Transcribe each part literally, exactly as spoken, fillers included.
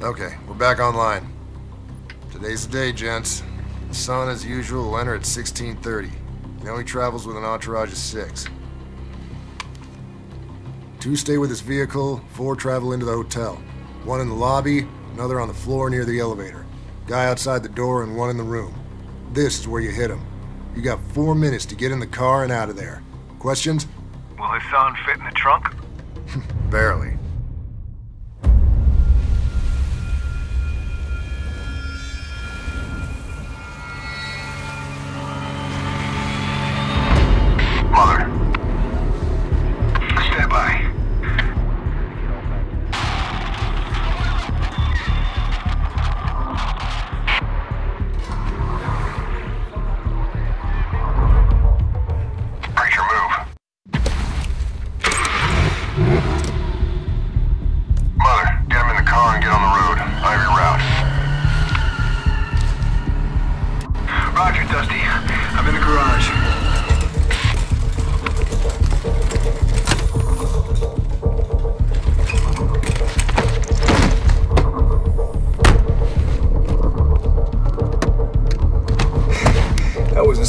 Okay, we're back online. Today's the day, gents. Hassan, as usual, will enter at sixteen thirty. You know he travels with an entourage of six. Two stay with his vehicle, four travel into the hotel. One in the lobby, another on the floor near the elevator. Guy outside the door and one in the room. This is where you hit him. You got four minutes to get in the car and out of there. Questions? Will Hassan fit in the trunk? Barely.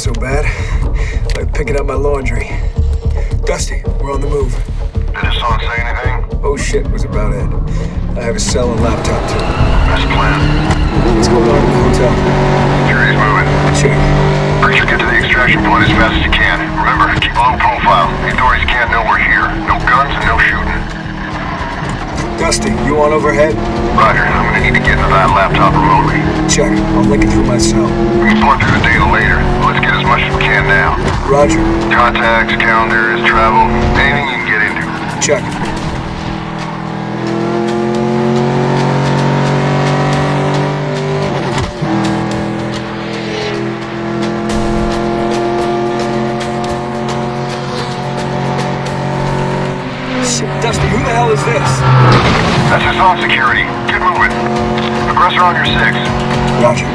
So bad, like picking up my laundry. Dusty, we're on the move. Did Hassan say anything? Oh shit was about it. I have a cell and laptop too. Best plan. What's going on in the hotel? Jury's moving. Check. Preacher, get to the extraction point as fast as you can. Remember, keep low profile. The authorities can't know we're here. No guns and no shooting. Dusty, you on overhead? Roger, I'm gonna need to get into that laptop remotely. Check, I'll link it through my cell. We can plug through the data later. Let's get as much as we can now. Roger. Contacts, calendars, travel, anything you can get into. Check. What is this? That's Hassan security. Get moving. Aggressor on your six. Roger.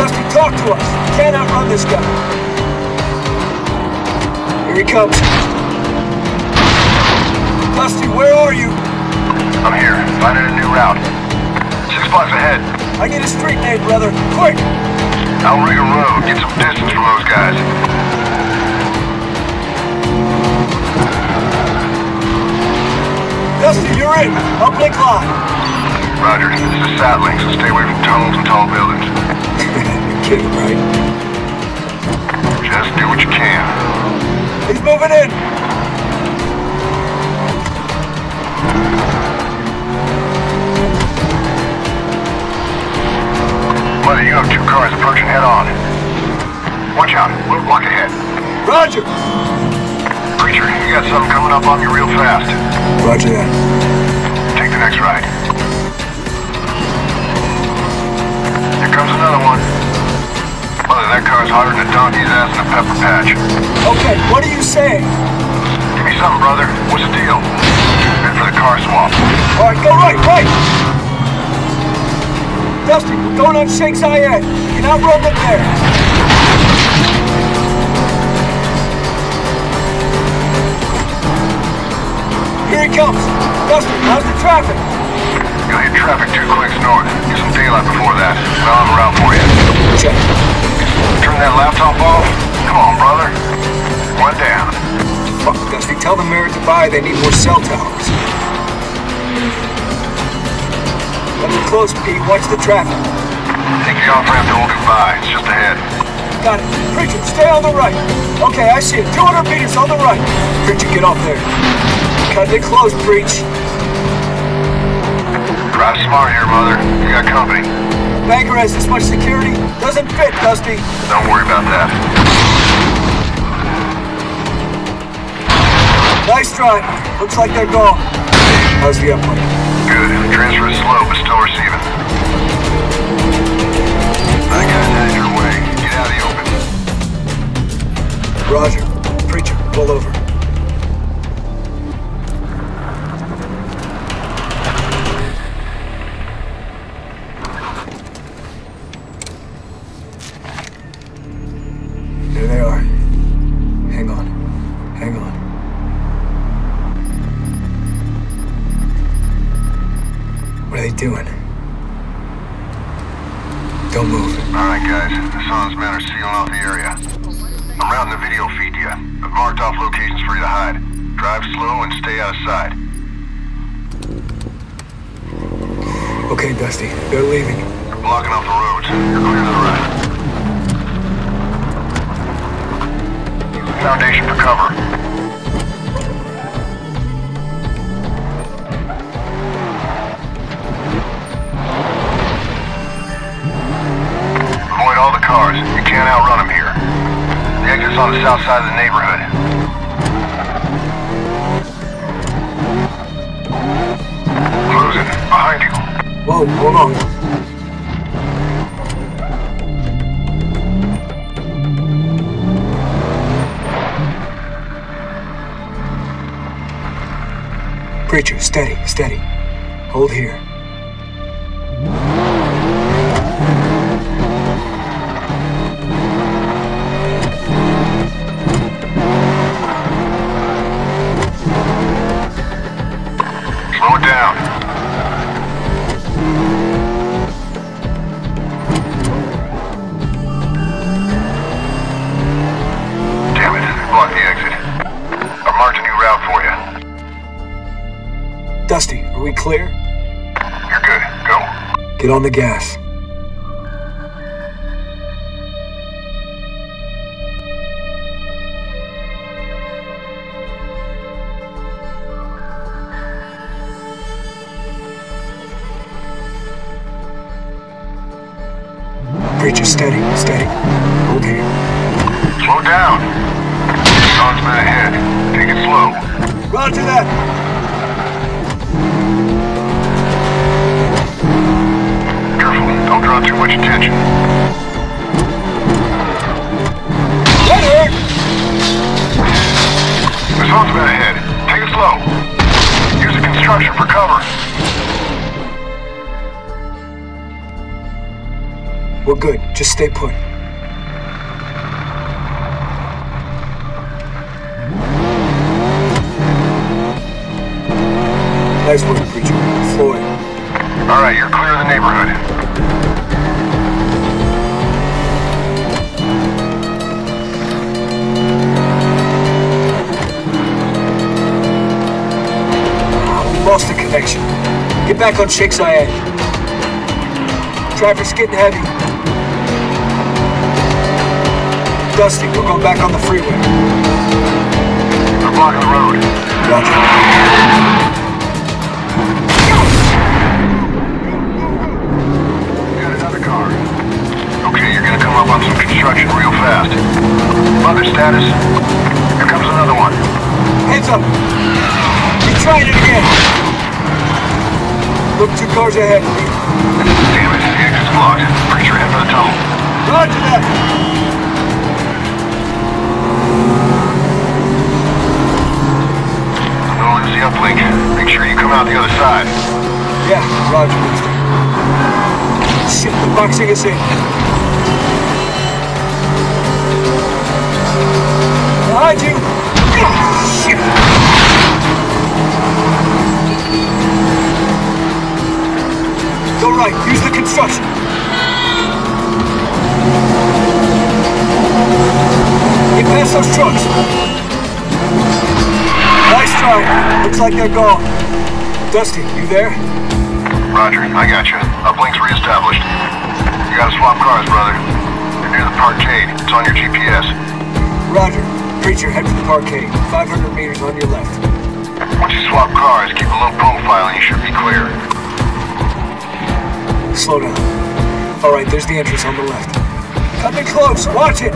Dusty, talk to us. You can't outrun this guy. Here he comes. Dusty, where are you? I'm here. Finding a new route. Six blocks ahead. I need a street name, brother. Quick! Outrigger Road. Get some distance from those guys. Dusty, you're in. Uplink live. Roger. This is Satlink, so stay away from tunnels and tall buildings. You're kidding, right? Just do what you can. He's moving in. Mother, you have two cars approaching head-on. Watch out. We'll block ahead. Roger. Preacher, you got something coming up on you real fast. Roger that. Take the next ride. Here comes another one. Mother, that car's hotter than a donkey's ass in a pepper patch. Okay, what are you saying? Give me something, brother. What's the deal? In for the car swap. All right, go right, right! Dusty, we're going on Sheikh Zayed. You can outrun them there. Here it comes! Dusty, how's the traffic? You'll hit traffic two clicks north. Get some daylight before that. I'll have a route for you. Check. Turn that laptop off. Come on, brother. One down. Fuck, Dusty, tell the mayor at Dubai they need more cell towers. That's a close, Pete. Watch the traffic. Take the off-ramp to old Dubai. It's just ahead. Got it. Preacher, stay on the right. Okay, I see it. two hundred meters on the right. Preacher, get off there. Cut it close, Preach. Drive smart here, Mother. You got company. Banker has this much security? Doesn't fit, Dusty. Don't worry about that. Nice drive. Looks like they're gone. How's the uplink? Good. Transfer is slow, but still receiving. I got that your way. Get out of the open. Roger. Preacher, pull over. Hang on. What are they doing? Don't move. Alright guys, Hassan's men are sealing off the area. I'm routing the video feed to you. I've marked off locations for you to hide. Drive slow and stay out of sight. Okay, Dusty. They're leaving. They're blocking off the roads. You're clear to the right. Foundation for cover. Cars. You can't outrun them here. The exit's on the south side of the neighborhood. Closing. Behind you. Whoa, hold on. Preacher, steady, steady. Hold here. Dusty, are we clear? You're good. Go. Get on the gas. Preacher, steady, steady. Hold here. Slow down. Sun's been ahead. Take it slow. Roger that. Don't draw too much attention. Right here! This one's about ahead. Take it slow. Use the construction for cover. We're good. Just stay put. Nice work, Preacher. Floyd. Alright, you're clear of the neighborhood. Lost the connection. Get back on Sheikh Zayed. Traffic's getting heavy. Dusty, we're going back on the freeway. They're blocking the road. Roger. We got another car. Okay, you're gonna come up on some construction real fast. Mother status. Here comes another one. Heads up. We tried it again! Look, two cars ahead. Damn it, the exit's blocked. Preacher, head for the tunnel. Roger that! No one's the uplink. Make sure you come out the other side. Yeah, roger. Shit, the boxing is in. Behind you! Shit! Go right, use the construction. Get past those trucks. Nice try. Looks like they're gone. Dusty, you there? Roger, I got you. Uplink's reestablished. You gotta swap cars, brother. You're near the parkade. It's on your G P S. Roger. Preacher, head for the parkade. five hundred meters on your left. Once you swap cars, keep a low profile and you should be clear. Slow down. Alright, there's the entrance on the left. Coming close, watch it!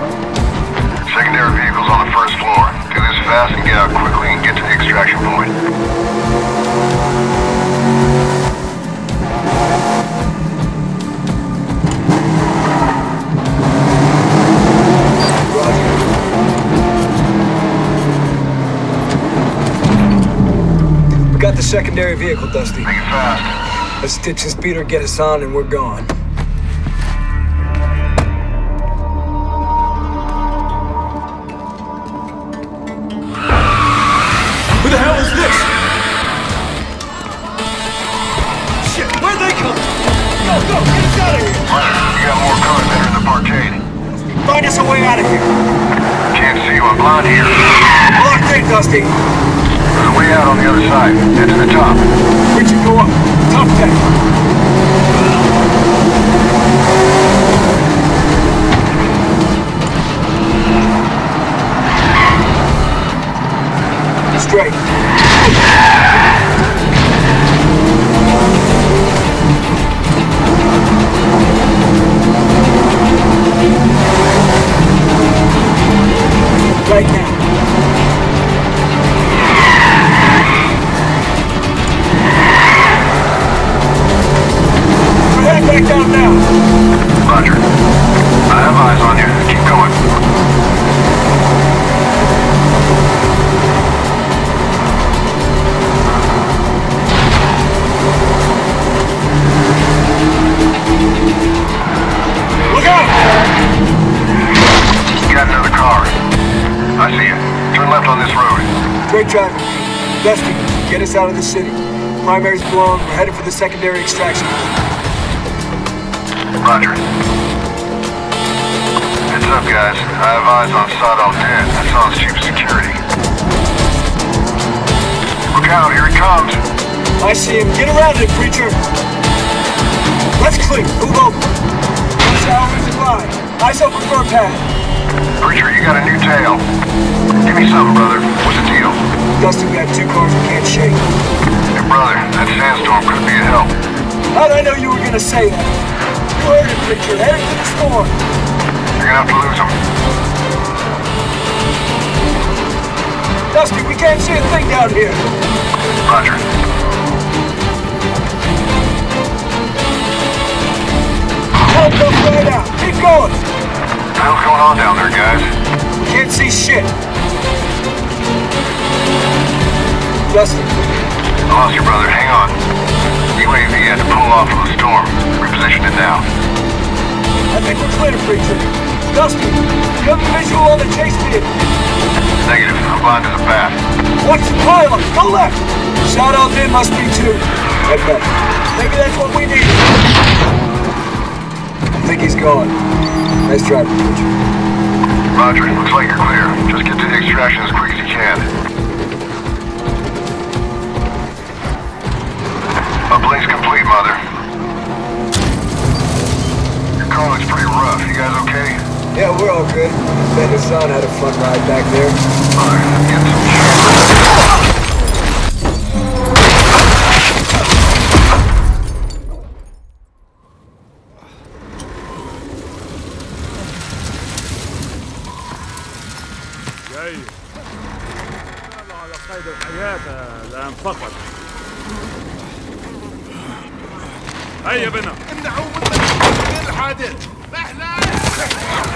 Secondary vehicles on the first floor. Do this fast and get out quickly and get to the extraction point. Roger. We got the secondary vehicle, Dusty. Make it fast. Let's ditch the speeder, get us on, and we're gone. Who the hell is this? Shit, where the barricade. Find us a way out of here. Can't see you, I'm blind here. Locked in, Dusty. There's a way out on the other side. Head to the top. Richard, go up. Top deck. Straight. Right now. We're heading back down now. Roger. I have eyes on you. Keep going. Look out! Got another car. I see it. Turn left on this road. Great driver. Dusty, get us out of the city. Primary's blown. We're headed for the secondary extraction. Roger. Heads up, guys. I have eyes on Sodom ten. That's on Chief Security. Look out, here he comes. I see him. Get around it, preacher. Let's clear. Move over. Salvage is live. Eyes open for a pad. Preacher, you got a new tail. Give me something, brother. What's the deal? Dusty, we have two cars we can't shake. Hey, brother, that sandstorm could be a help. How'd I know you were gonna say that? You heard it, Preacher. Head to the storm. You're gonna have to lose them. Dusty, we can't see a thing down here. Roger. Help us right out. Keep going. What the hell's going on down there, guys? We can't see shit. Dusty. I lost you, brother. Hang on. U A V had to pull off from the storm. Reposition it now. I think we're clear, Preacher. Dusty, you have a visual on the chase vehicle. Negative. I'm blind to the path. What's the pile? Go left! Shout out in must be two. Head back. Maybe that's what we need. I think he's gone. Nice drive, Richard. Roger, looks like you're clear. Just get to the extraction as quick as you can. Uplink's complete, Mother. Your car looks pretty rough. You guys okay? Yeah, we're all good. Ben and Hassan had a fun ride back there. Alright, I'm getting some شيء. جيد. نحن على قيد الحياة الآن فقط. هيا بنا. امنعوا من الحادث. لا لا.